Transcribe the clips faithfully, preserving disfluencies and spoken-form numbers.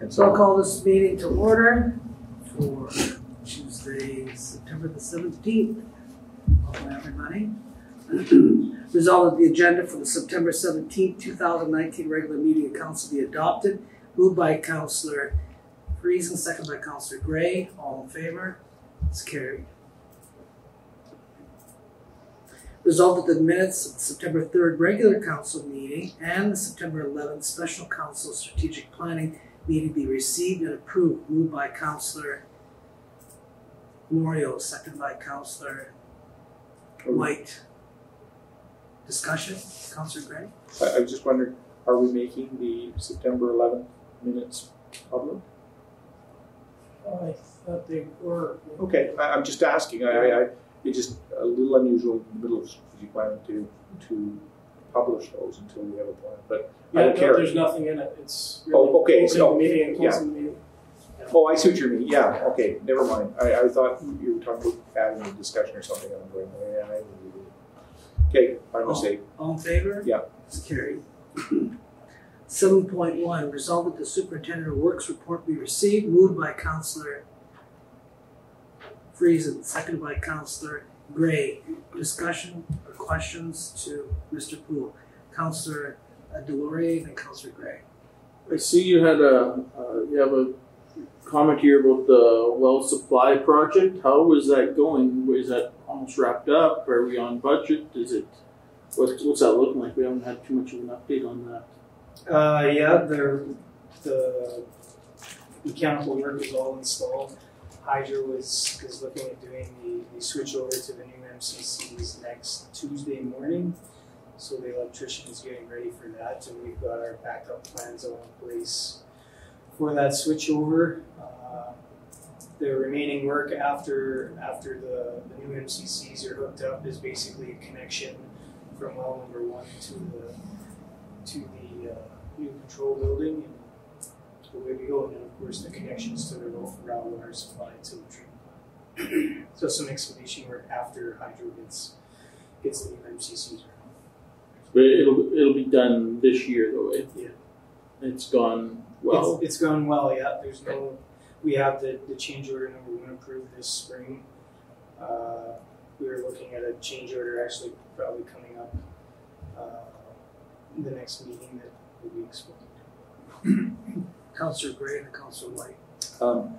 And so I'll call this meeting to order for Tuesday, September the seventeenth. Welcome everybody. Resolved that the agenda for the September seventeenth, two thousand nineteen regular meeting of council be adopted. Moved by Councillor Friesen, second by Councillor Gray. All in favor? It's carried. Resolved that the minutes of the September third regular council meeting and the September eleventh special council strategic planning meeting be received and approved. Moved by Councillor Moriaux, second by Councillor Whyte. Discussion, Councillor Gray? I, I was just wondering, are we making the September eleventh minutes public? I thought they were. Okay, I, I'm just asking. I, I, I It's just a little unusual in the middle of strategic planning to to publish those until we have a plan. But yeah, I don't no, care. There's nothing in it. It's really oh, okay. So the meeting and closing yeah. the meeting. Yeah. Oh, I see what you mean. Yeah. Okay. Never mind. I, I thought you were talking about adding a discussion or something. I'm going. Yeah. I really okay. My mistake. All in favor? Yeah. It's carried. Seven point one. Resolved that the superintendent of works report be received. Moved by Councillor Friesen, seconded by Councillor Gray. Discussion or questions to Mister Poole, Councillor DeLaurier, and Councillor Gray. I see you had a uh, you have a comment here about the well supply project. How is that going? Is that almost wrapped up? Are we on budget? Is it what's, what's that looking like? We haven't had too much of an update on that. Uh, yeah, the the mechanical work is all installed. Hydro was, was looking at doing the, the switch over to the new M C Cs next Tuesday morning. So the electrician is getting ready for that, and we've got our backup plans all in place for that switchover. Uh, the remaining work after after the, the new M C Cs are hooked up is basically a connection from well number one to the, to the uh, new control building. Way we go, and then of course the connections to the raw water supply to the treatment plant. So some excavation work after hydro gets gets the new M C Cs. But it'll it'll be done this year though, eh? Yeah. It's gone well. It's, it's gone well, yeah. There's no. We have the the change order number one approved this spring. Uh, we were looking at a change order actually probably coming up uh, the next meeting that will be explained. Councillor Gray and Councillor Whyte. Um,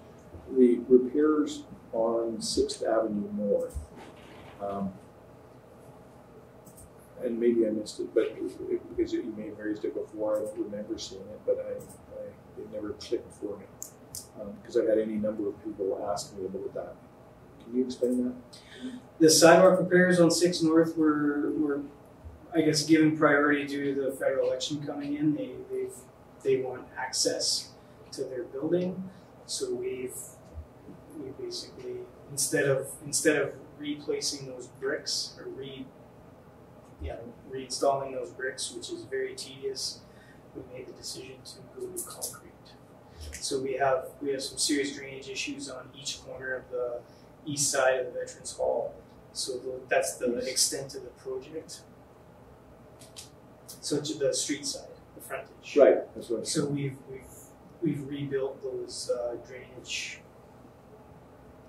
the repairs on sixth Avenue North, um, and maybe I missed it, but it, because you may have raised it before, I don't remember seeing it, but I, I it never clicked for me because um, I've had any number of people ask me about that. Can you explain that? The sidewalk repairs on sixth North were, were, I guess, given priority due to the federal election coming in. They they've. They want access to their building, so we've we basically instead of instead of replacing those bricks or re yeah reinstalling those bricks, which is very tedious, we made the decision to go to concrete. So we have we have some serious drainage issues on each corner of the east side of the Veterans Hall. So the, that's the extent of the project. So to the street side. Frontage. Right. That's what so we've we've we've rebuilt those uh, drainage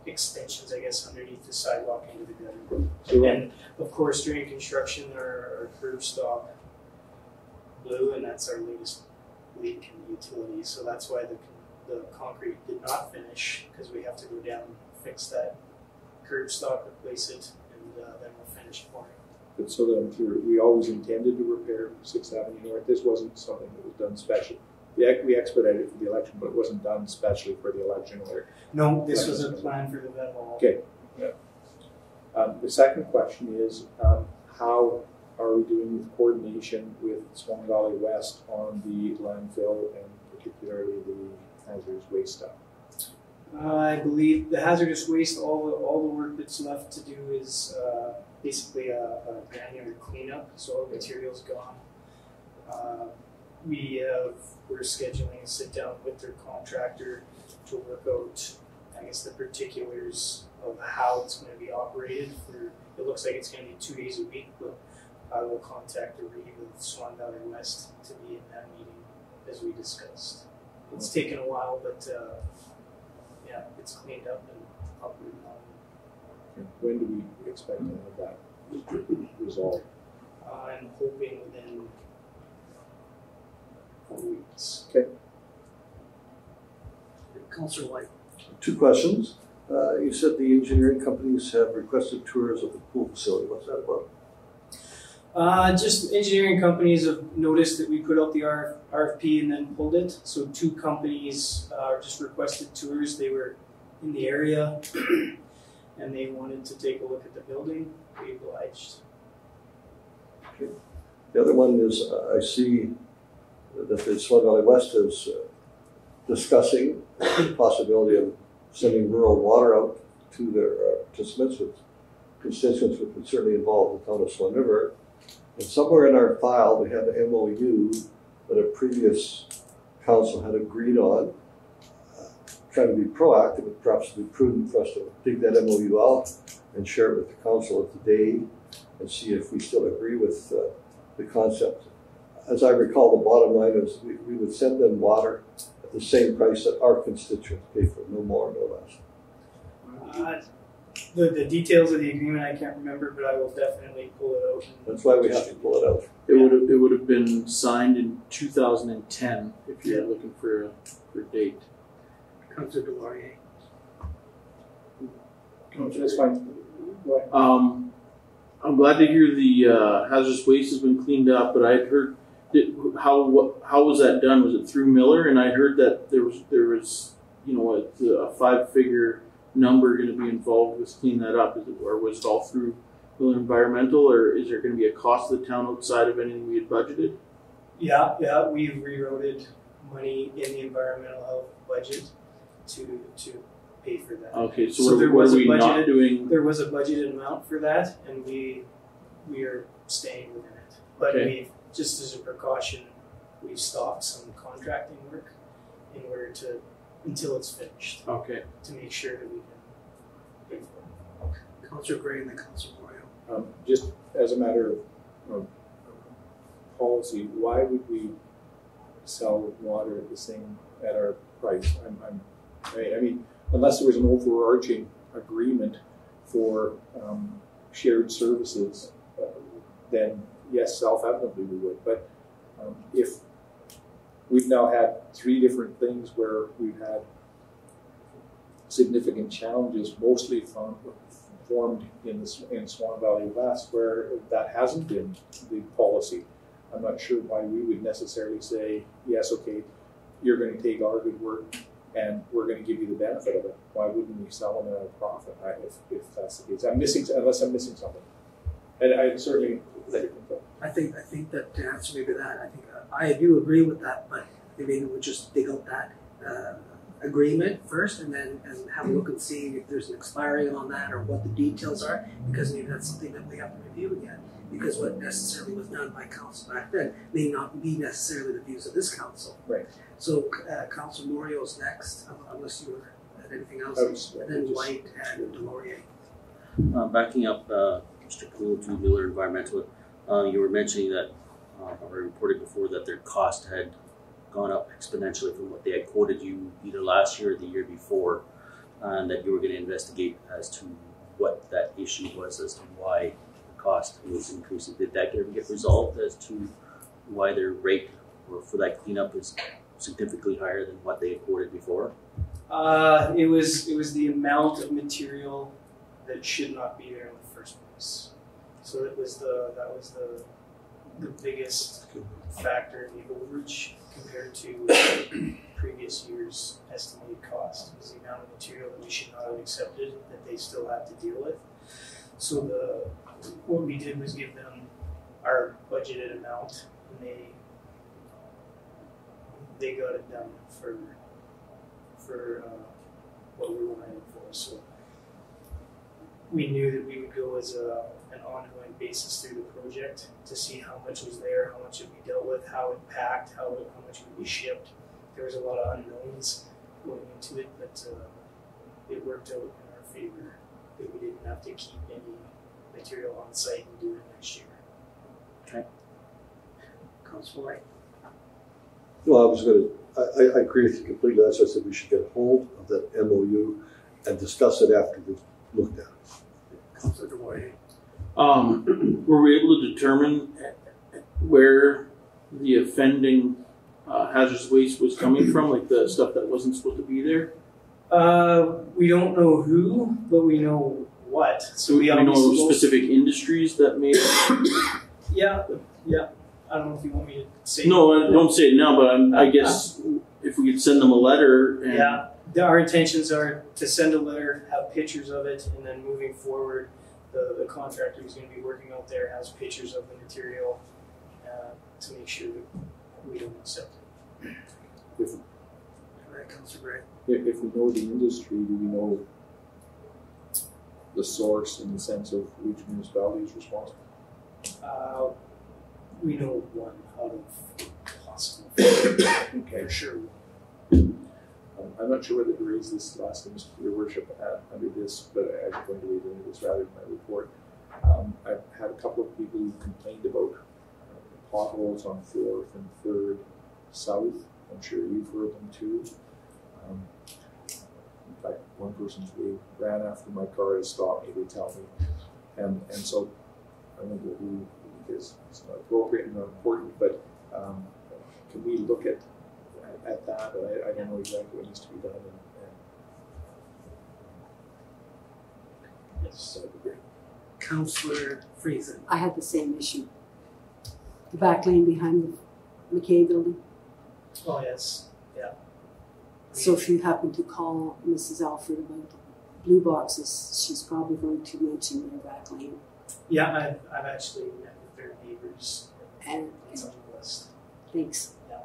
extensions, I guess, underneath the sidewalk into the gutter. So and of course, during construction, our, our curb stop blew, and that's our latest leak in the utility. So that's why the the concrete did not finish, because we have to go down and fix that curb stop, replace it, and uh, then we'll finish pouring. But so that I'm clear, we always intended to repair sixth Avenue North. This wasn't something that was done special. We, we expedited it for the election, but it wasn't done specially for the election. Or no, this was a plan for the event hall. Okay. Yeah. Um, the second question is, um, how are we doing with coordination with Swan Valley West on the landfill and particularly the hazardous waste stuff? Uh, I believe the hazardous waste, all the, all the work that's left to do is uh, basically a, a granular cleanup, so all the material's gone. Uh, we have, we're scheduling a sit down with their contractor to work out, I guess, the particulars of how it's going to be operated. For, it looks like it's going to be two days a week, but I will contact the region of Swan Valley West to be in that meeting as we discussed. it's taken a while, but uh, yeah, it's cleaned up and upgraded. Okay. When do we expect to have that resolved? Uh, I'm hoping within four weeks. Okay. Councillor Whyte. Two questions. Uh, you said the engineering companies have requested tours of the pool facility. What's that about? Uh, just engineering companies have noticed that we put out the R F P and then pulled it. So two companies uh, just requested tours. They were in the area and they wanted to take a look at the building. We obliged. Okay. The other one is uh, I see that the Swan Valley West is uh, discussing the possibility of sending rural water out to their uh, participants, with constituents, which would certainly involve the town of Swan River. And somewhere in our file, we have an M O U that a previous council had agreed on, uh, trying to be proactive, but perhaps it would be prudent for us to dig that M O U out and share it with the council of today and see if we still agree with uh, the concept. As I recall, the bottom line is we, we would send them water at the same price that our constituents pay for, no more, no less. Uh, the, the details of the agreement I can't remember, but I will definitely pull it out. That's why we have to pull it out. It yeah. would have, it would have been signed in two thousand ten if you're yeah. looking for a, for a date. Councillor DeLaurier. That's fine. Um, I'm glad to hear the uh, hazardous waste has been cleaned up, but I had heard. Did, how what, how was that done? Was it through Miller? And I heard that there was there was you know a, a five figure number going to be involved with cleaning that up. Is it, or was it all through Miller Environmental? Or is there going to be a cost to the town outside of anything we had budgeted? Yeah, yeah, we've rerouted money in the environmental health budget to to pay for that. Okay, so, so there was we a budgeted, not doing. There was a budgeted amount for that, and we we are staying within it, but okay. we've. Just as a precaution, we've stopped some contracting work in order to, until it's finished. Okay. To make sure that we can pay for it. Councillor Gray and the Councillor Moriaux. Um, just as a matter of, of policy, why would we sell water at the same, at our price? I'm, I'm, I mean, unless there was an overarching agreement for um, shared services, uh, then yes, self-evidently we would, but um, if we've now had three different things where we've had significant challenges, mostly from, formed in, the, in Swan Valley West, where that hasn't been the policy, I'm not sure why we would necessarily say, yes, okay, you're going to take our good work and we're going to give you the benefit of it. Why wouldn't we sell them at a profit, right, if, if that's the case? I'm missing, unless I'm missing something. And I certainly, I think I think that to answer maybe that, I think uh, I do agree with that, but maybe we'll just dig out that uh, agreement first, and then and have a look and see if there's an expiry on that or what the details are, because maybe that's something that we have to review again. Because what necessarily was done by council back then may not be necessarily the views of this council. Right. So uh, Councillor Moriaux is next, unless you were at anything else, was, and then Whyte and DeLaurier. Uh, backing up. Uh, Mister Kroll to Miller Environmental. Uh, you were mentioning that, uh, or reported before, that their cost had gone up exponentially from what they had quoted you either last year or the year before, and that you were going to investigate as to what that issue was, as to why the cost was increasing. Did that ever get resolved as to why their rate or for that cleanup is significantly higher than what they had quoted before? Uh, it was it was the amount of material that should not be there in the first place. So it was the that was the the biggest factor in the overage compared to previous years' estimated cost. It was the amount of material that we should not have accepted that they still have to deal with. So the what we did was give them our budgeted amount, and they they got it done for for uh, what we wanted it for. So we knew that we would go as a, an ongoing basis through the project to see how much was there, how much it we dealt with, how it packed, how, it, how much we shipped. There was a lot of unknowns going into it, but uh, it worked out in our favor that we didn't have to keep any material on site and do it next year. Okay. Councillor Whyte. Well, I was going to I, I agree with you completely. That's why I said we should get hold of that M O U and discuss it after we've looked at it. Councillor DeLaurier. Um, were we able to determine where the offending uh, hazardous waste was coming from, like the stuff that wasn't supposed to be there? Uh, we don't know who, but we know what. So we, we know specific industries that made it. Yeah, yeah. I don't know if you want me to say. No, I don't say it now, but I'm, I guess uh, if we could send them a letter. And yeah, the, our intentions are to send a letter, have pictures of it, and then moving forward, the, the contractor who's going to be working out there has pictures of the material uh, to make sure that we don't accept it. If, All right, Councillor Gray. If, if we know the industry, do we know the source in the sense of which municipality is responsible? Uh, We know one out of possible. Okay, sure. Um, I'm not sure whether to raise this last time, Your Worship, uh, under this, but I, I'm going to read into this rather than my report. Um, I've had a couple of people who complained about uh, potholes on fourth and third south. I'm sure you've heard them too. Um, in fact, one person's way ran after my car to stop me, they tell me. And, and so I think that we is not appropriate and not important, but um, can we look at at, at that? I, I don't know exactly what needs to be done. And, and yes, that would be great. Councillor Friesen. I had the same issue. The back lane behind the McKay building. Oh yes, yeah. So if you happen to call Missus Alford about blue boxes, she's probably going to mention their back lane. Yeah, I've, I've actually met with their neighbors. And it's on the list. Thanks. Yeah.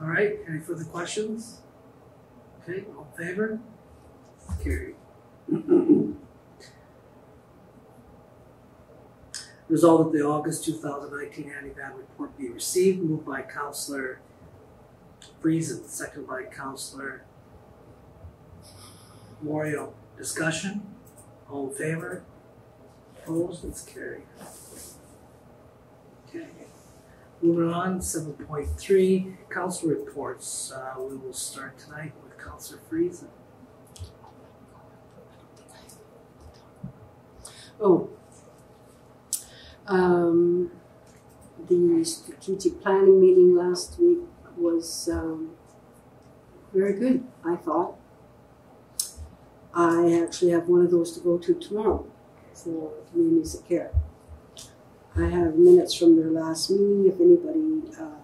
All right, any further questions? Okay, all in favor? Carried. Resolved that the August two thousand nineteen Annual Report be received. Moved by Councillor Friesen, seconded by Councillor Moriaux. Discussion? All in favor? Opposed? It's carried. Okay. Moving on, seven point three, council reports. Uh, we will start tonight with Councillor Friesen. Oh, um, the strategic planning meeting last week was um, very good, I thought. I actually have one of those to go to tomorrow. For communities that care. I have minutes from their last meeting. If anybody uh,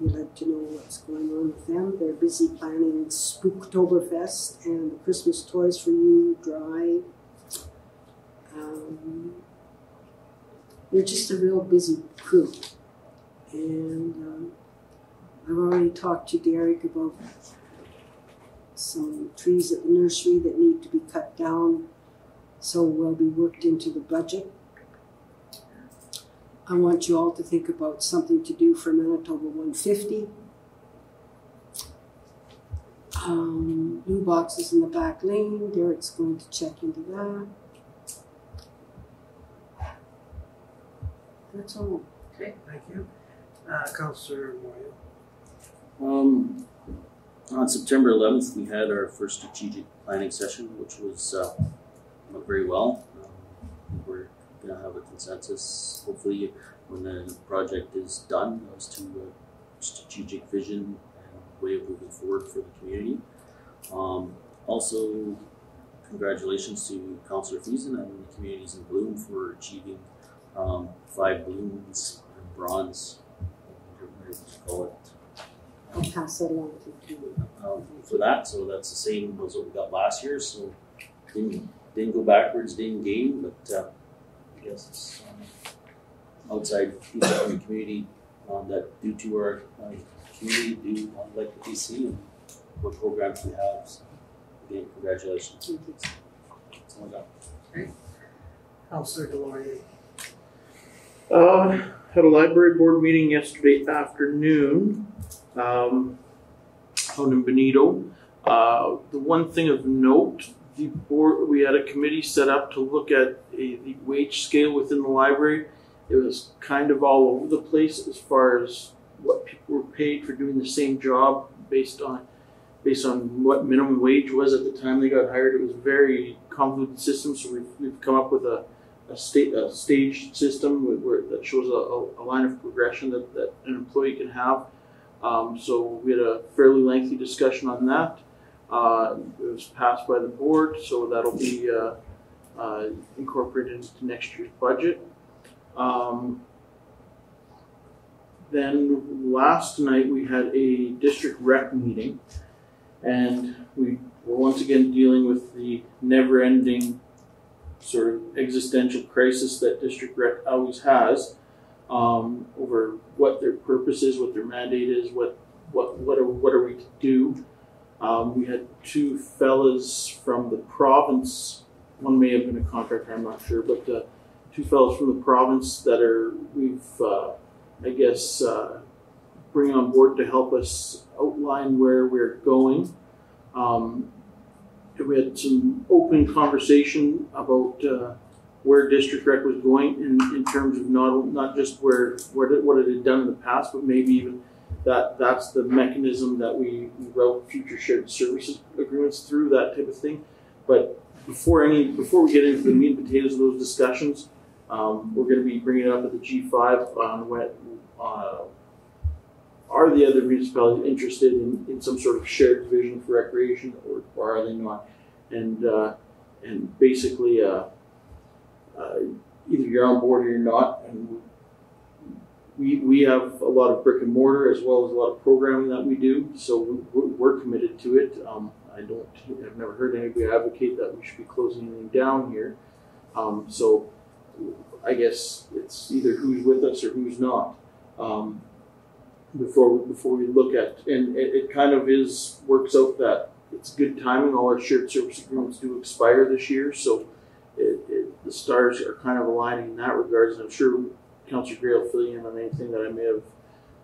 would like to know what's going on with them, they're busy planning Spooktoberfest and the Christmas Toys for You Drive. Um, they're just a real busy crew. And um, I've already talked to Derek about some trees at the nursery that need to be cut down. So will be worked into the budget. I want you all to think about something to do for Manitoba one fifty. Um, blue boxes in the back lane, Derek's going to check into that. That's all. Okay, thank you. Uh, Councillor Moriaux. Um, on September eleventh, we had our first strategic planning session, which was uh, went very well. Um, we're going to have a consensus, hopefully, when the project is done as to a strategic vision and way of moving forward for the community. Um, also, congratulations to Councillor Friesen and the Communities in Bloom for achieving um, five balloons and bronze, whatever you call it. I'll pass that along to you. Um, for that, so that's the same as what we got last year. So, didn't Didn't go backwards, didn't gain, but uh, I guess it's um, outside people in the community um, that due to our uh, community do um, like the P C and what programs we have. So again, congratulations. Thank you. That's all I got. Okay. Councillor DeLaurier. Uh, had a library board meeting yesterday afternoon um, out in Benito. Uh, the one thing of note, The board, we had a committee set up to look at a, the wage scale within the library. It was kind of all over the place as far as what people were paid for doing the same job based on based on what minimum wage was at the time they got hired. It was a very convoluted system, so we've, we've come up with a, a, sta a staged system where, where that shows a, a line of progression that, that an employee can have. Um, so we had a fairly lengthy discussion on that. Uh, it was passed by the board, so that'll be uh, uh, incorporated into next year's budget. Um, then last night we had a district rec meeting, and we were once again dealing with the never-ending sort of existential crisis that district rec always has um, over what their purpose is, what their mandate is, what what what are what are we to do. Um, we had two fellas from the province. One may have been a contractor, I'm not sure, but uh, two fellas from the province that are we've uh, I guess uh, bring on board to help us outline where we're going. Um, we had some open conversation about uh, where District Rec was going in, in terms of not not just where, where it, what it had done in the past, but maybe even that that's the mechanism that we, we route future shared services agreements through, that type of thing. But before any before we get into the meat and potatoes of those discussions, um, we're going to be bringing it up at the G five on what. Uh, Are the other municipalities interested in, in some sort of shared division for recreation, or, or are they not? And uh, and basically, uh, uh, either you're on board or you're not. And we we have a lot of brick and mortar as well as a lot of programming that we do, so we're, we're committed to it. Um, I don't, I've never heard anybody advocate that we should be closing anything down here. Um, so I guess it's either who's with us or who's not. Um, Before we, before we look at, and it, it kind of is, works out that it's good timing. All our shared service agreements do expire this year, so it, it, the stars are kind of aligning in that regards. And I'm sure Councillor Gray will fill you in on anything that I may have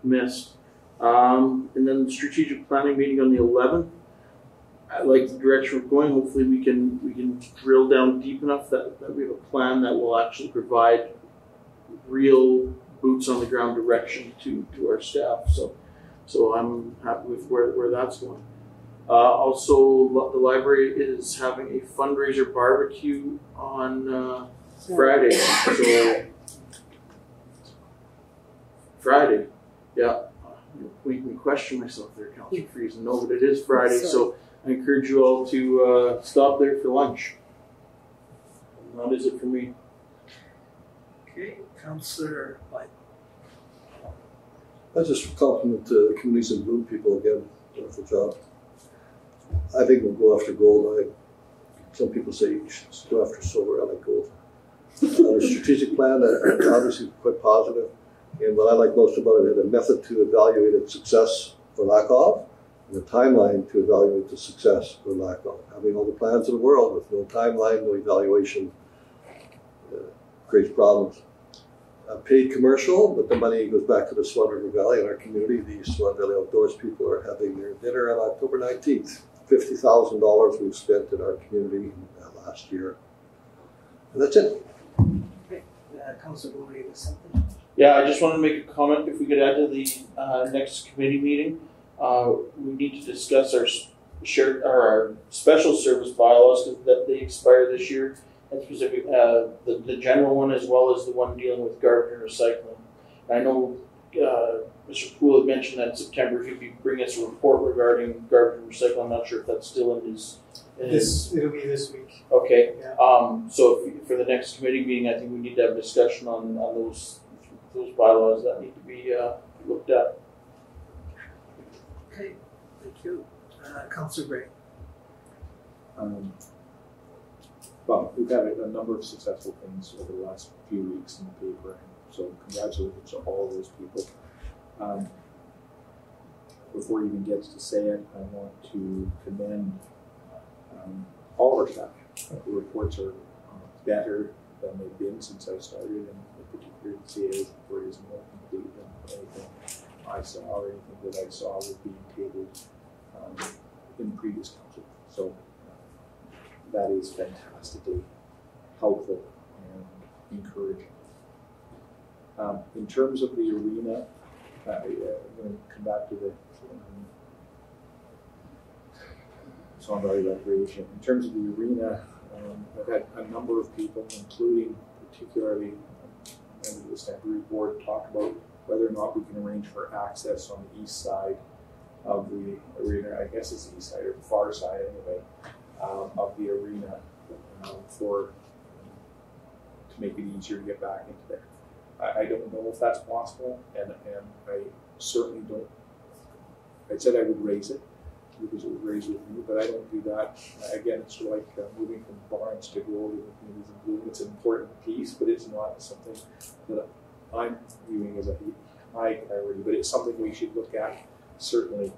missed. Um, and then the strategic planning meeting on the eleventh. I like the direction we're going. Hopefully, we can we can drill down deep enough that, that we have a plan that will actually provide real boots on the ground direction to, to our staff. So so I'm happy with where, where that's going. Uh, also, the library is having a fundraiser barbecue on uh, Friday. So Friday, yeah. We can question myself there, Councillor Friesen. No, but it is Friday. So I encourage you all to uh, stop there for lunch. And that is it for me. Okay, Councillor Whyte. I just compliment uh, the Communities in Bloom people again. Wonderful job. I think we'll go after gold. I, some people say you should go after silver. I like gold. On a strategic plan, uh, obviously quite positive. And what I like most about it is a method to evaluate its success or lack of, and a timeline to evaluate the success or lack of. Having all the plans in the world with no timeline, no evaluation, uh, creates problems. A paid commercial, but the money goes back to the Swan River Valley and our community. The Swan Valley Outdoors people are having their dinner on October nineteenth. fifty thousand dollars we've spent in our community uh, last year. And that's it. Okay. Uh, Councillor DeLaurier with something? Yeah, I just wanted to make a comment. If we could add to the uh, next committee meeting, uh, we need to discuss our, shared, or our special service bylaws that they expire this year. And specific, uh, the, the general one as well as the one dealing with garbage and recycling. I know uh, Mister Poole had mentioned that in September he'd be bringing us a report regarding garbage and recycling. I'm not sure if that's still in his. In this his... it'll be this week. Okay. Yeah. Um. So if, for the next committee meeting, I think we need to have a discussion on, on those those bylaws that need to be uh, looked at. Okay. Thank you, uh, Councillor Gray. Um. Well, we've had a, a number of successful things over the last few weeks in the paper, and so congratulations to all those people. Um, before you even get to say it, I want to commend um, all our staff. The reports are better than they've been since I started, and particularly the C A's report is more complete than anything I saw or anything that I saw was being tabled um, in previous council. So that is fantastically helpful and encouraging. Um, in terms of the arena, uh, when I come back to the um, Swan Valley Recreation. In terms of the arena, um, I've had a number of people, including particularly a member of the Stampede Board, talk about whether or not we can arrange for access on the east side of the arena. I guess it's the east side or the far side anyway, um, of the arena um, for to make it easier to get back into there. I, I don't know if that's possible, and, and I certainly don't. I said I would raise it because it would raise with me, but I don't do that. Again, it's like uh, moving from Barnes to Gold in the Communities in Bloom. It's an important piece, but it's not something that I'm viewing as a high priority, but it's something we should look at, certainly.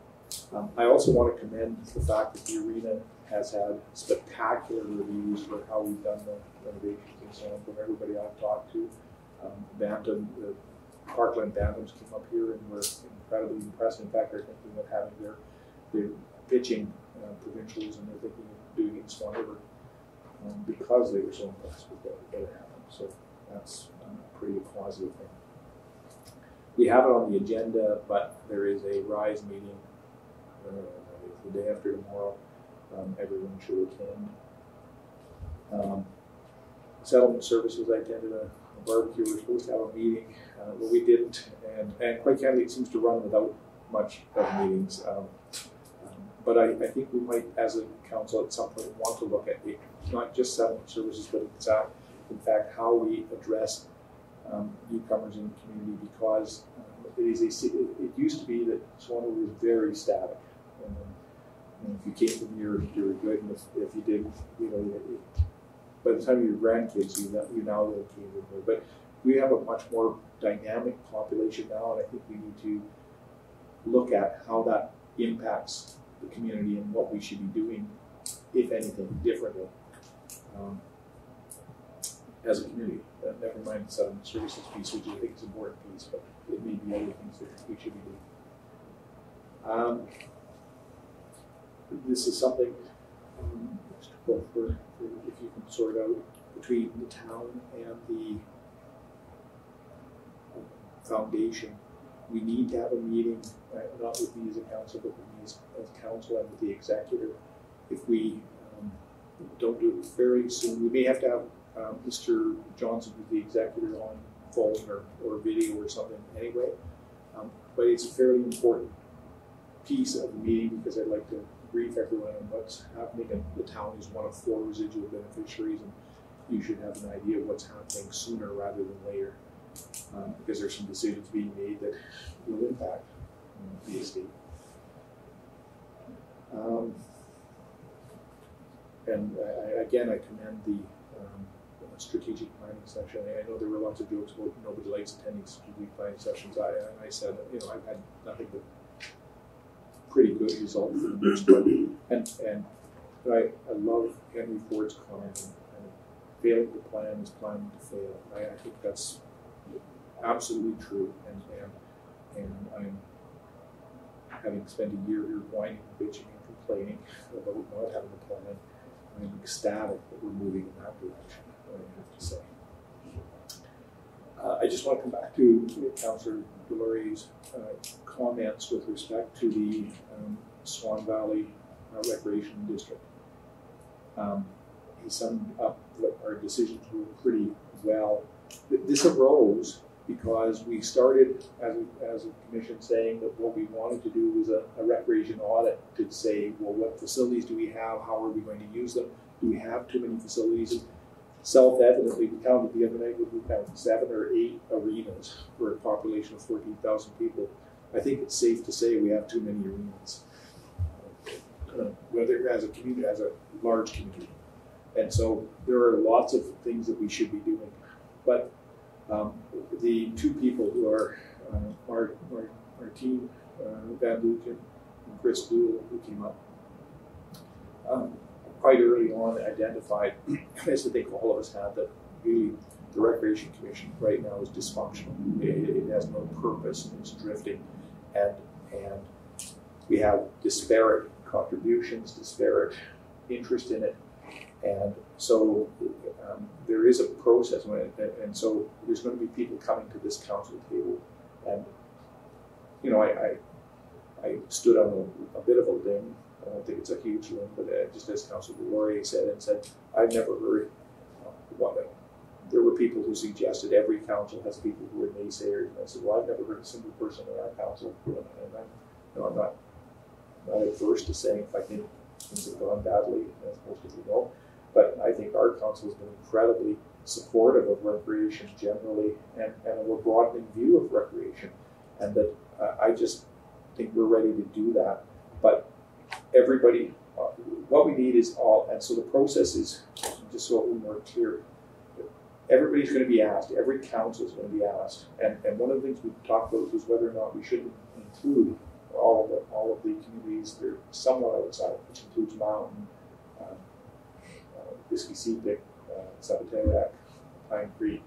Um, I also want to commend the fact that the arena has had spectacular reviews for how we've done the renovations and so on from everybody I've talked to. Um, Bantam, the Parkland Bantams came up here and were incredibly impressed. In fact, they're thinking of having their, their pitching uh, provincials, and they're thinking of doing it in Swan River um, because they were so impressed with what had happened. So that's um, a pretty positive thing. We have it on the agenda, but there is a RISE meeting uh, the day after tomorrow. Um, everyone should attend. Um, settlement services, I attended a, a barbecue. We were supposed to have a meeting, uh, but we didn't. And, and quite candidly, it seems to run without much of meetings. Um, um, but I, I think we might, as a council, at some point want to look at it, not just settlement services, but exact, in fact, how we address um, newcomers in the community, because um, it, is a, it, it used to be that Swan River was very static. Um, And if you came from here, you were good, and if, if you didn't, you know, you, by the time your grandkids, you, you now located there. But we have a much more dynamic population now, and I think we need to look at how that impacts the community and what we should be doing, if anything, differently um, as a community. Uh, never mind the settlement services piece, which I think is an important piece, but it may be other things that we should be doing. Um, This is something, um, well, for, for if you can sort out between the town and the foundation, we need to have a meeting, uh, not with me as a council, but with me as, as council and with the executive. If we um, don't do it very soon, we may have to have uh, Mister Johnson, with the executive, on phone or, or video or something anyway. Um, but it's a fairly important piece of the meeting, because I'd like to brief everyone on what's happening, and the town is one of four residual beneficiaries, and you should have an idea of what's happening sooner rather than later, um, because there's some decisions being made that will impact um, the estate. Um, and I, again, I commend the um, strategic planning session. I know there were lots of jokes about nobody likes attending strategic planning sessions. I, and I said, you know, I've had nothing but pretty good result for the most part. And, and I, I love Henry Ford's comment, and, and failing to plan is planning to fail. I, I think that's absolutely true. And, and, and I'm having spent a year here whining, bitching, and complaining about not having a plan. I'm ecstatic that we're moving in that direction, I have to say. Uh, I just want to come back to Councillor DeLaurier's uh, comments with respect to the um, Swan Valley uh, Recreation District. Um, he summed up what our decisions were pretty well. This arose because we started as a, as a commission saying that what we wanted to do was a, a recreation audit to say, well, what facilities do we have? How are we going to use them? Do we have too many facilities? Self-evidently, we counted the other night, we found seven or eight arenas for a population of fourteen thousand people. I think it's safe to say we have too many arenas, uh, whether as a community, as a large community. And so there are lots of things that we should be doing. But um, the two people who are uh, our, our, our team, uh, Van Lucan and Chris Dool, who came up, um, quite early on identified, as I think all of us had, that really the Recreation Commission right now is dysfunctional. It, it has no purpose, and it's drifting. And, and we have disparate contributions, disparate interest in it. And so um, there is a process, when it, and so there's going to be people coming to this council table and you know, I, I, I stood on a, a bit of a limb. I don't think it's a huge limb, but uh, just as Councillor DeLaurier said and said, I've never heard uh, one thing. There were people who suggested every council has people who are naysayers, and I said, well, I've never heard a single person in our council. And I'm, you know, I'm not, not adverse to saying if I think things have gone badly, as most of you know, but I think our council has been incredibly supportive of recreation generally, and, and of a broadening view of recreation, and that uh, I just think we're ready to do that. But everybody, uh, what we need is all, and so the process is, just so we're more clear, everybody's going to be asked, every council is going to be asked, and, and one of the things we talked about was whether or not we should include all of the, all of the communities that are somewhat outside, which includes Mountain, um, uh, Biskuit, uh, Sepetoyot, Pine Creek,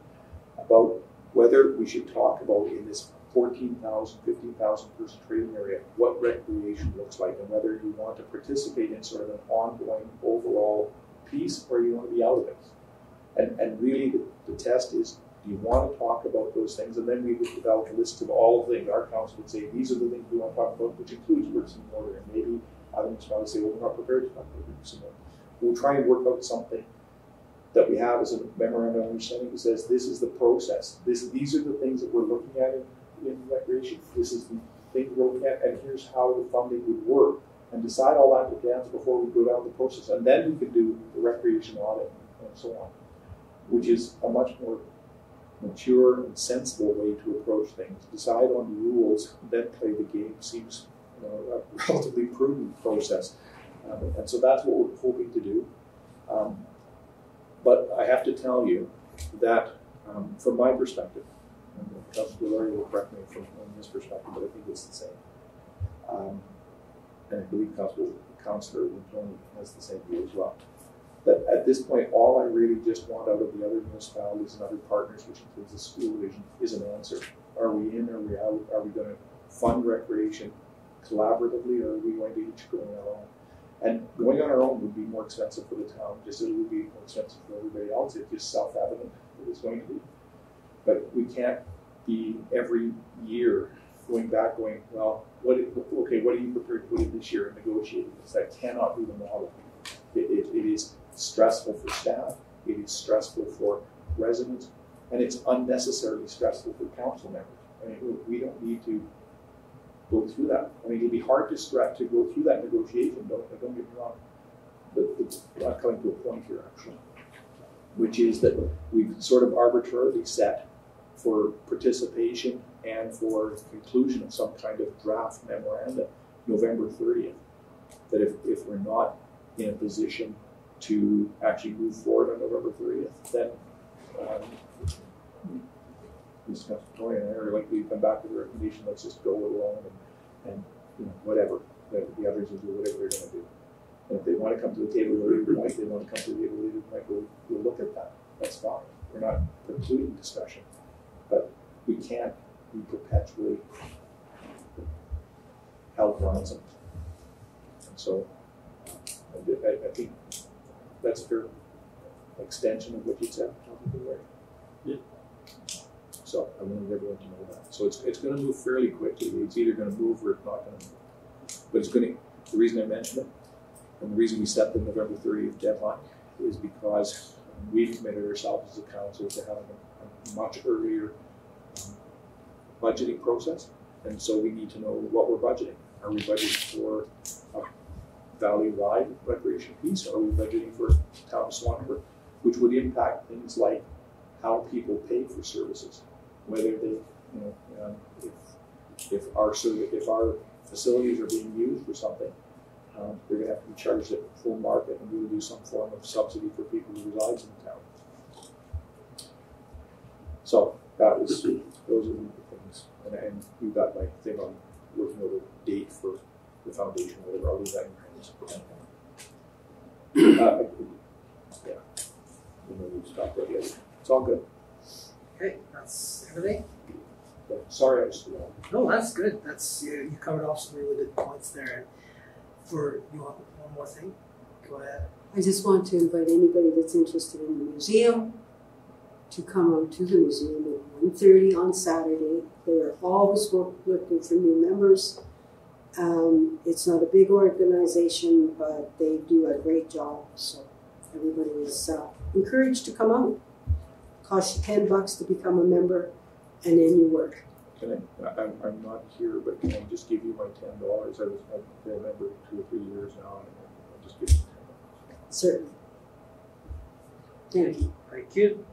about whether we should talk about in this fourteen thousand, fifteen thousand person trading area what recreation looks like, and whether you want to participate in sort of an ongoing overall piece or you want to be out of it. And, and really the, the test is, do you want to talk about those things? And then we would develop a list of all the things. Our council would say, these are the things we want to talk about, which includes works in order. And maybe others might say, well, we're not prepared to talk about works in order. We'll try and work out something that we have as a memorandum of understanding that says, this is the process. This, these are the things that we're looking at in, in recreation. This is the thing we're looking at, and here's how the funding would work. And decide all that with dance before we go down the process. And then we can do the recreation audit and so on, which is a much more mature and sensible way to approach things. Decide on the rules, then play the game seems, you know, a relatively prudent process. Um, and so that's what we're hoping to do. Um, but I have to tell you that um, from my perspective, and Councillor DeLaurier will correct me from, from his perspective, but I think it's the same. Um, and I believe Councillor Councillor Whyte has the same view as well. That at this point, all I really just want out of the other municipalities and other partners, which includes the school division, is an answer. Are we in? Are we out? Are we going to fund recreation collaboratively, or are we going to each go on our own? And going on our own would be more expensive for the town, just as it would be more expensive for everybody else. It's just self-evident that it's going to be. But we can't be every year going back, going, well, what? Okay, what are you prepared to put in this year and negotiating this? That cannot be the model. It, it, it is stressful for staff, it is stressful for residents, and it's unnecessarily stressful for council members. I mean, we don't need to go through that. I mean, it'd be hard to stress to go through that negotiation, don't, don't get me wrong, but it's not coming to a point here, actually, which is that we've sort of arbitrarily set for participation and for conclusion of some kind of draft memoranda November thirtieth, that if, if we're not in a position to actually move forward on November thirtieth, then um, Mister Kroll and I are likely to come back with a recommendation, let's just go alone and, and you know, whatever, the, the others will do whatever they're going to do. And if they want to come to the table later tonight, they want to come to the table later tonight, we'll, we'll look at that. That's fine. We're not precluding discussion, but we can't be perpetually held ransom. And so, I, I think that's your extension of what you said. Yeah. So I wanted everyone to know that. So it's it's going to move fairly quickly. It's either going to move or it's not going to move. But it's going to. The reason I mentioned it, and the reason we set the November thirtieth deadline, is because we've committed ourselves as a council to having a, a much earlier um, budgeting process, and so we need to know what we're budgeting. Are we budgeting for a valley-wide recreation piece? Are we budgeting for town of Swan River, which would impact things like how people pay for services, whether they, you know, um, if if our if our facilities are being used for something, um, they're going to have to be charged at full market, and we will do some form of subsidy for people who reside in the town. So that was those are the things, and, and you got my thing on working out a date for the foundation, whatever. I'll leave that in. Uh, yeah, it's all good. Okay, that's everything. Sorry, I was too long. No, that's good. That's you, you covered off some really good points there. For you want one more thing? Go ahead. I just want to invite anybody that's interested in the museum to come out to the museum at one thirty on Saturday. They are always looking for new members. Um, it's not a big organization, but they do a great job. So everybody is uh, encouraged to come out. It costs you ten bucks to become a member, and then you work. Can I, I, I'm not here, but can I just give you my ten dollars? I was a member two or three years now, and I'll just give you ten dollars. Certainly. Thank you. Thank you.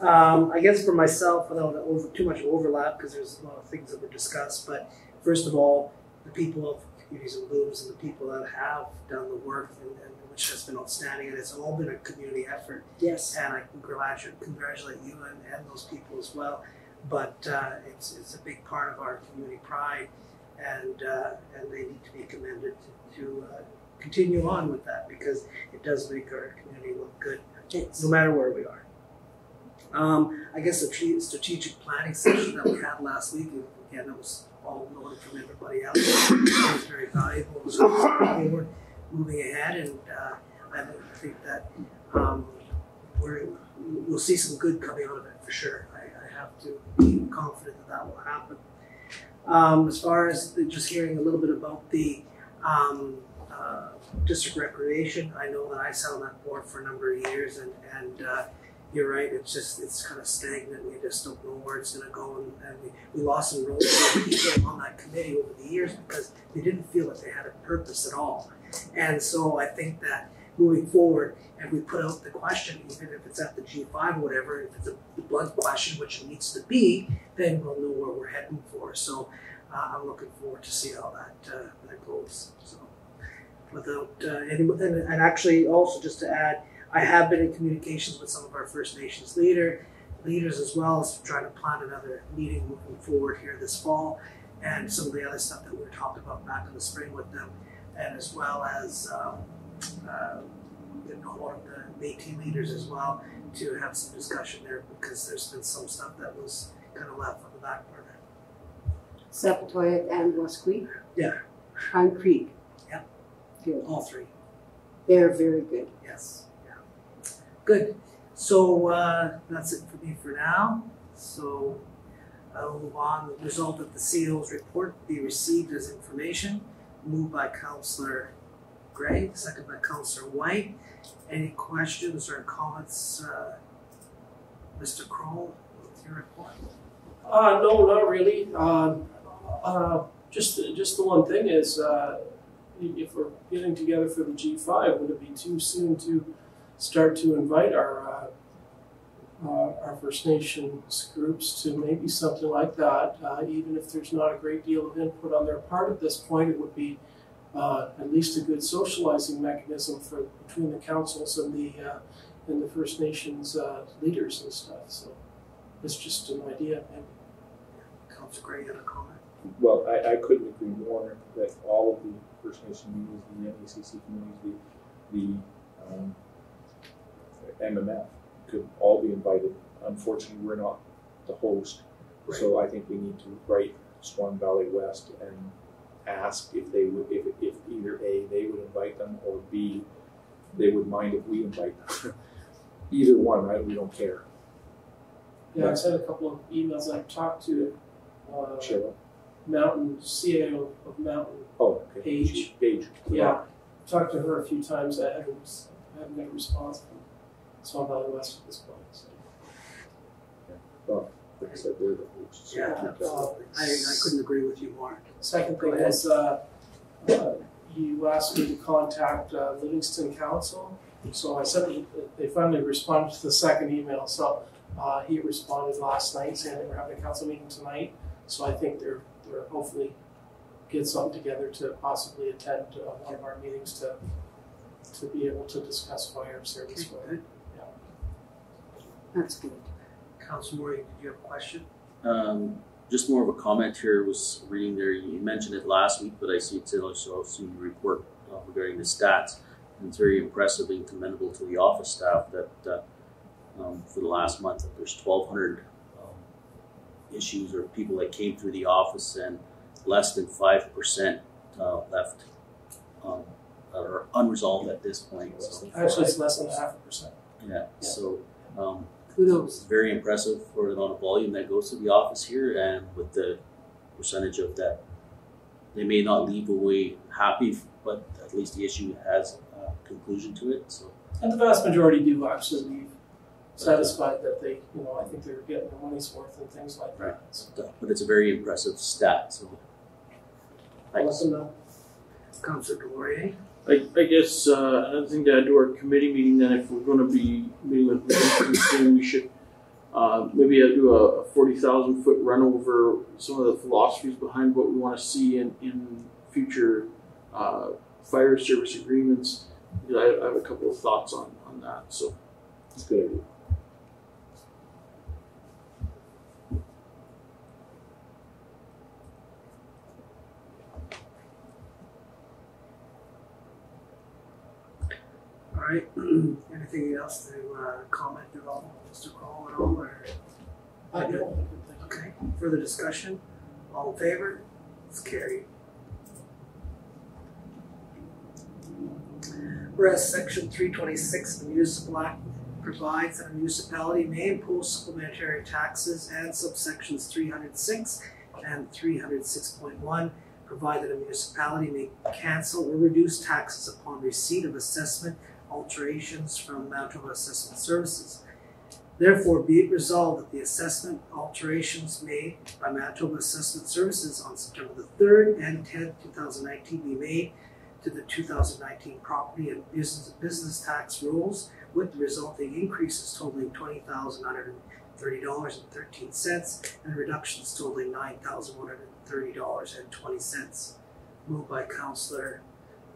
Um, I guess for myself, without over, too much overlap, because there's a lot of things that were discussed, but first of all, the people of Communities in Bloom and the people that have done the work, and, and which has been outstanding, and it's all been a community effort. Yes. And I congratulate, congratulate you and, and those people as well. But uh, it's, it's a big part of our community pride, and, uh, and they need to be commended to, to uh, continue on with that, because it does make our community look good, yes, no matter where we are. Um, I guess the strategic planning session that we had last week, and again, it was all known from everybody else, it was very valuable. So they were moving ahead, and uh, I think that um, we're, we'll see some good coming out of it for sure. I, I have to be confident that that will happen. Um, as far as the, just hearing a little bit about the um, uh, district recreation, I know that I sat on that board for a number of years, and, and uh, you're right, it's just, it's kind of stagnant. We just don't know where it's going to go. And, and we, we lost some roles on that committee over the years because they didn't feel that they had a purpose at all. And so I think that moving forward, and we put out the question, even if it's at the G five or whatever, if it's a blunt question, which it needs to be, then we'll know where we're heading for. So uh, I'm looking forward to see how that, uh, that goes. So without uh, any, and, and actually also just to add, I have been in communications with some of our First Nations leader, leaders as well as trying to plan another meeting moving forward here this fall, and some of the other stuff that we were talking about back in the spring with them, and as well as um, uh, you know, one of the Métis leaders as well, to have some discussion there, because there's been some stuff that was kind of left on the back burner. Sepetoyot and West Creek? Yeah. Pine Creek? Yeah. Good. All three. They're very good. Yes. Good. So uh, that's it for me for now. So I'll move on. The result of the C E O's report be received as information. Moved by Councillor Gray, second by Councillor Whyte. Any questions or comments, uh, Mister Kroll, with your report? Uh, no, not really. Uh, uh, just, just the one thing is, uh, if we're getting together for the G five, would it be too soon to start to invite our uh, uh, our First Nations groups to maybe something like that? Uh, even if there's not a great deal of input on their part at this point, it would be uh, at least a good socializing mechanism for between the councils and the uh, and the First Nations uh, leaders and stuff. So it's just an idea. Councillor Gray had a comment. Well, I, I couldn't agree more that all of the First Nation communities, the N A C C communities, the, the um, M M F could all be invited. Unfortunately, we're not the host, right. So I think we need to write Swan Valley West and ask if they would, if, if either A, they would invite them, or B, they would mind if we invite them. Either one, right? We don't care. Yeah, I've had a couple of emails. I've talked to uh, sure. Mountain C A O of Mountain. Oh, okay. Page. Page. Yeah, I've talked to her a few times. I haven't, I haven't had a response. Swan Valley West at this point. So. Yeah. Well, like I said, they're the hosts. So yeah, well, I, I couldn't agree with you more. Second thing is, uh, uh, you asked me to contact uh, Livingston Council. So I sent, they finally responded to the second email. So uh, he responded last night saying that we're having a council meeting tonight. So I think they're, they're hopefully get something together to possibly attend uh, one of our meetings to, to be able to discuss fire service. Okay. That's good. Councillor Moriaux, did you have a question? Um, just more of a comment here. Was reading there, you mentioned it last week, but I see it's also seen the report uh, regarding the stats, and it's very impressive and commendable to the office staff that uh, um, for the last month that there's twelve hundred um, issues or people that came through the office, and less than five percent uh, left um, are unresolved at this point. So actually, it's less than half a percent. Yeah, yeah. So. Um, kudos. It's very impressive for the amount of volume that goes to the office here, and with the percentage of that. They may not leave away happy, but at least the issue has a conclusion to it. So. And the vast majority do actually leave satisfied that they, you know, I think they were getting their money's worth and things like right. that. So. But it's a very impressive stat. So, thanks. Awesome. Councillor DeLaurier. I, I guess uh, another thing to add to our committee meeting, then if we're going to be meeting with people soon, we should uh, maybe do a forty thousand foot run over some of the philosophies behind what we want to see in, in future uh, fire service agreements. I, I have a couple of thoughts on, on that, so it's a good idea. All right. Anything else to uh, comment about Mister Kroll at all? Or I don't. Okay. Further discussion? All in favor? It's carried. Whereas Section three twenty-six of the Municipal Act provides that a municipality may impose supplementary taxes, and subsections three hundred six and three hundred six point one provide that a municipality may cancel or reduce taxes upon receipt of assessment alterations from Manitoba Assessment Services. Therefore, be it resolved that the assessment alterations made by Manitoba Assessment Services on September the third and tenth, two thousand nineteen be made to the two thousand nineteen property and business, business tax rolls with the resulting increases totaling twenty thousand one hundred thirty dollars and thirteen cents and reductions totaling nine thousand one hundred thirty dollars and twenty cents. Moved by Councillor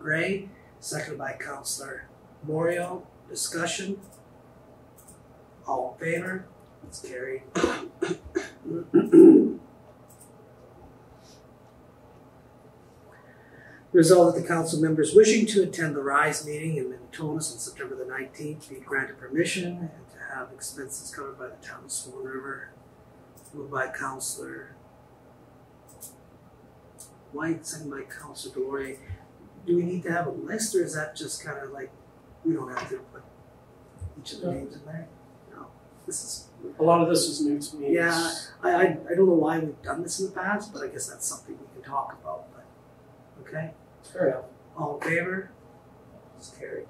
Gray, seconded by Councillor Moriaux. Discussion? All in favor? It's carried. Resolved that the council members wishing to attend the RISE meeting in Minitonas on September the nineteenth be granted permission and to have expenses covered by the town of Swan River. Moved by Councillor Whyte, second by Councillor DeLaurier. Do we need to have a list, or is that just kind of like we don't have to put each of the no. names in there? No. This is a lot of this is new to me. Yeah, I, I I don't know why we've done this in the past, but I guess that's something we can talk about. But okay. Fair enough. All in favor? It's carried.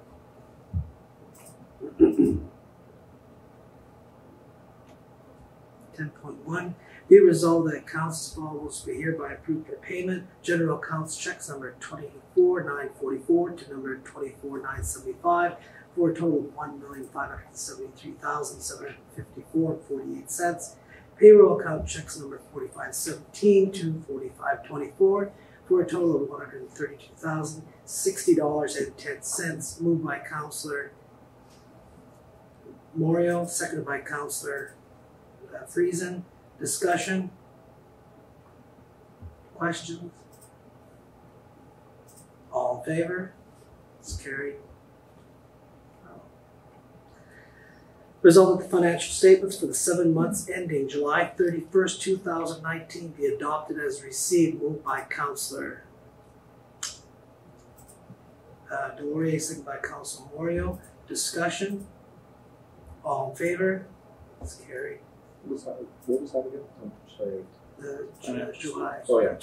ten point one. Be it resolved that accounts as follows be hereby approved for payment. General accounts checks number twenty-four thousand nine hundred forty-four to number twenty-four thousand nine hundred seventy-five for a total of one million five hundred seventy-three thousand seven hundred fifty-four dollars and forty-eight cents. Payroll account checks number forty-five seventeen to forty-five twenty-four for a total of one hundred thirty-two thousand sixty dollars and ten cents. Moved by Councillor Moriaux, seconded by Councillor uh, Friesen. Discussion? Questions? All in favor? It's carried. Resolved that the financial statements for the seven months ending July thirty-first, two thousand nineteen be adopted as received. Moved by Councillor uh, DeLaurier, second by Councillor Moriaux. Discussion? All in favor? It's carried. What was that, what was that again? I'm sorry. The July. July. Oh, yeah.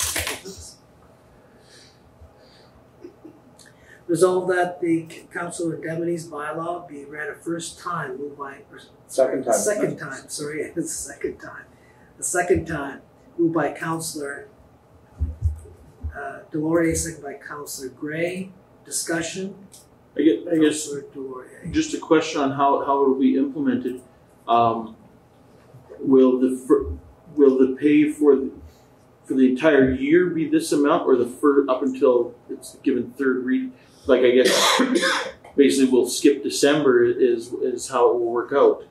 Resolved that the council indemnities bylaw be read a first time, moved by second sorry, time. Second time, sorry, it's the second time. The second time, moved by Councillor uh, DeLaurier, second by Councillor Gray. Discussion. I guess, I guess just a question on how how it'll be implemented. Um, will the will the pay for the, for the entire year be this amount, or the fur up until it's given third read? Like, I guess basically we'll skip December is is how it will work out.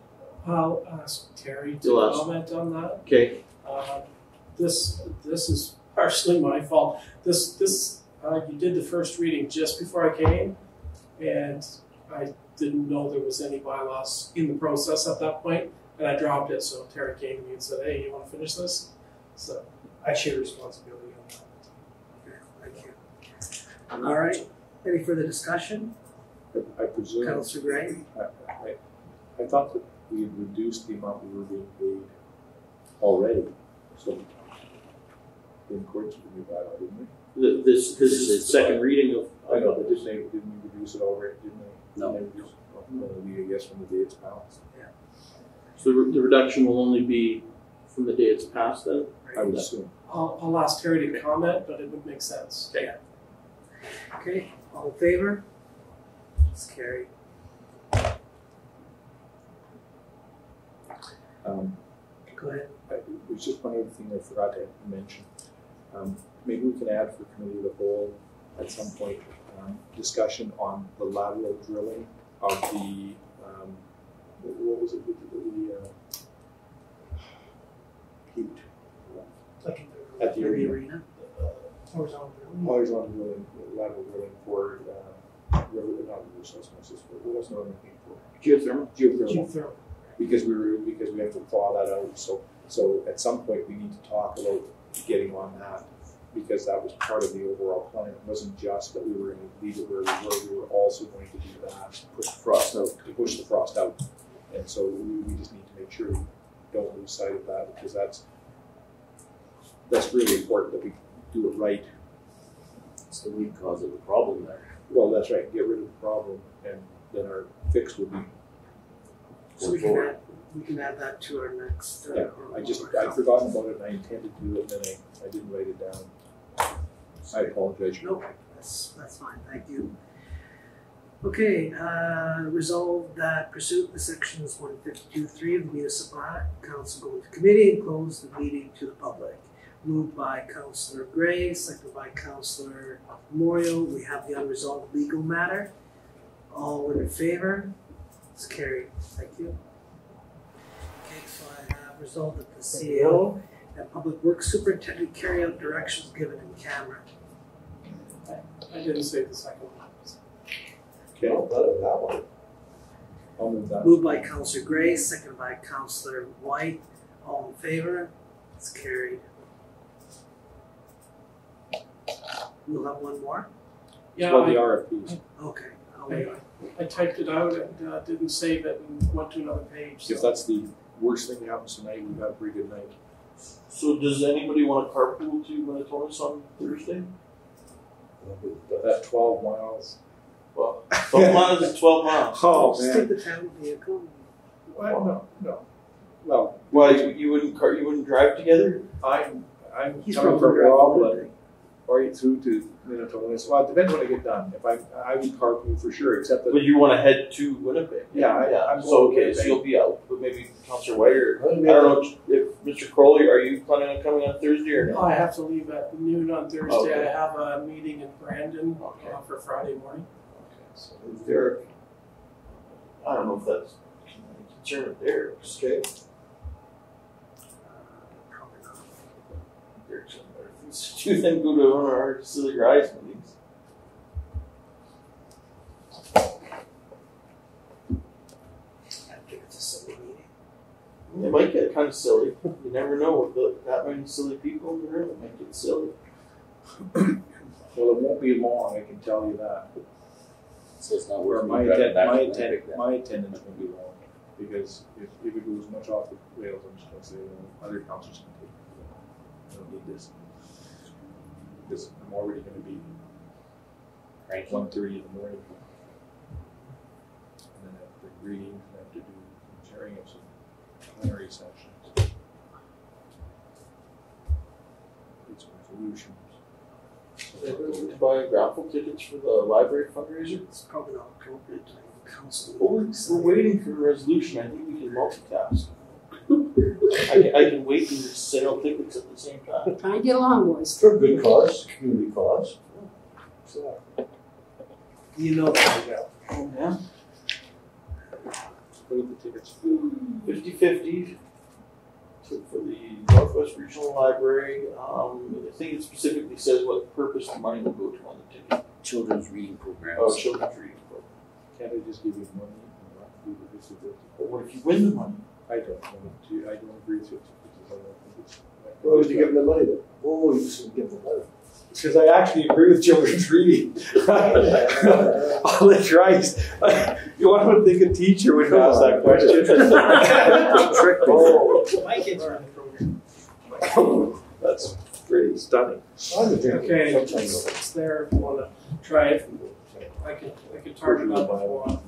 I'll ask Terry to ask. comment on that. Okay. Uh, this this is partially my fault. This this uh, you did the first reading just before I came, and I didn't know there was any bylaws in the process at that point, and I dropped it. So Terry came to me and said, "Hey, you want to finish this?" So I share responsibility on that. Okay, thank you. All right. Any further discussion? I presume. Councillor Gray. I, I, I thought that we had reduced the amount we were being paid already. So, in accordance with new bylaw, didn't we? The, this this is the second reading of. I know, but just didn't we reduce it already? Didn't they? No. Didn't they reduce it? No. It'll be a yes from the day it's balanced. Yeah. So the, re the reduction will only be from the day it's passed, then. Right. I would assume. I'll, I'll ask Terry to comment, but it would make sense. Okay. Yeah. Okay. All in favor? It's carried. Um, Go ahead. I, there's just one other thing I forgot to mention. Um, maybe we can add for committee of the whole at some point um, discussion on the lateral drilling of the um, what was it? The, the, the uh, heat like the, at the, the arena. arena? Uh, horizontal drilling. Horizontal drilling, lateral drilling for uh, river, not reverse osmosis. What was the other thing for? Geothermal. Geothermal. Geothermal. Because we were, because we have to thaw that out, so so at some point we need to talk about getting on that, because that was part of the overall plan. It wasn't just that we were going to leave it where we were; we were also going to do that, push the frost out, to push the frost out, and so we, we just need to make sure we don't lose sight of that, because that's that's really important that we do it right. It's the root cause of the problem there. Well, that's right. Get rid of the problem, and then our fix would be. So we can, add, we can add that to our next. Uh, yeah, I just, I'd forgotten about it and I intended to do it and then I, I didn't write it down. I apologize. Nope, that's, that's fine, thank you. Okay, uh, resolved that pursuant to sections one fifty-two three of the Municipal Act, Council goes to committee and close the meeting to the public. Moved by Councillor Gray, seconded by Councillor Moriaux. We have the unresolved legal matter. All in favor? It's carried. Thank you. Okay, so I have resolved that the C A O and Public Works Superintendent carry out directions given in camera. I didn't say the second one. Okay, I'll let that one. I'll move that. Moved by Councillor Gray, seconded by Councillor Whyte. All in favor? It's carried. We'll have one more? Yeah. Well, the R F Ps. Okay. I'll wait. I typed it out and uh, didn't save it and went to another page. So. If that's the worst thing that happens tonight, we've had a pretty good night. So does anybody want to carpool to Minitonas on Thursday? That twelve miles. Well, twelve miles is twelve miles. Oh, oh man. Just take the town vehicle. Well, no, no. Well, well you, you wouldn't car, you wouldn't drive together? I'm I'm He's coming from Rawlby. Or through to Minitonas. Well, it depends when I get done. If I I would carpool for sure, except that. But you want to head to Winnipeg. Yeah, I, yeah. I'm so okay. So you'll be out, but maybe Councillor Whyte or I don't know if Mister Crowley. Are you planning on coming on Thursday or no? I have to leave at noon on Thursday. Okay. I have a meeting in Brandon okay. uh, for Friday morning. Okay. So Derek, I don't know if that's concern with Derek. Okay. Probably not. Derek's. To then go to one of our silly RISE meetings. I'd give it a silly meeting. It might get kind of silly. You never know with that many silly people in the room. It might get silly. Well, it won't be long. I can tell you that. So it's not worth my attend my attend my attendance won't be long because if, if it goes much off the rails, I'm just going to say well, other councillors can take it. I don't need this. Because I'm already going to be right. one thirty in the morning. And then I have the readings, I have to do chairing of some plenary sessions. It's resolutions. So buy raffle tickets for the library fundraiser? It's probably not appropriate to have a council. Well, we're, we're waiting for a resolution. I think we can multitask. I, can, I can wait and sell tickets at the same time. I get along, boys. For a good cause, community cause. So, you know how to go. Oh, yeah. What are the tickets? fifty fifty so for the Northwest Regional Library. Um, I think it specifically says what purpose the money will go to on the ticket. Children's reading programs. Oh, children's reading programs. Can't I just give you money and not do the fifty fifty? But what if you win the money? I don't know. Do I don't agree to it. Because I don't think it's. Why would you give them the money then? Oh, you just give them the money. because I actually agree with children's reading. Holy Christ. You want to think a teacher would ask that question? Oh, my kids are on the program. That's pretty stunning. Okay, it's there if you want to try it. I could, I could target that by one.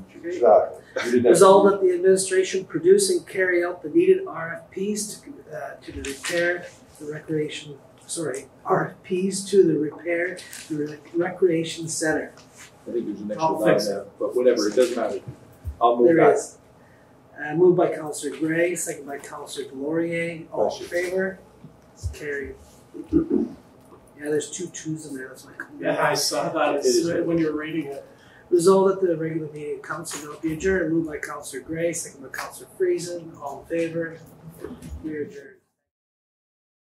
Resolved that the administration produce and carry out the needed R F Ps to, uh, to the repair, the recreation, sorry, R F Ps to the repair, the re recreation center. I think there's an extra line there, but whatever, it doesn't matter. I'll move there is. Uh, moved by Councillor Gray, second by Councillor DeLaurier. All in favor? It's carried. Yeah, there's two twos in there. That's my comment. Yeah, I saw that it's, it when you were reading it. Resolved that the regular meeting of council will be adjourned. Moved by Councillor Gray, second by Councillor Friesen. All in favor? We are adjourned.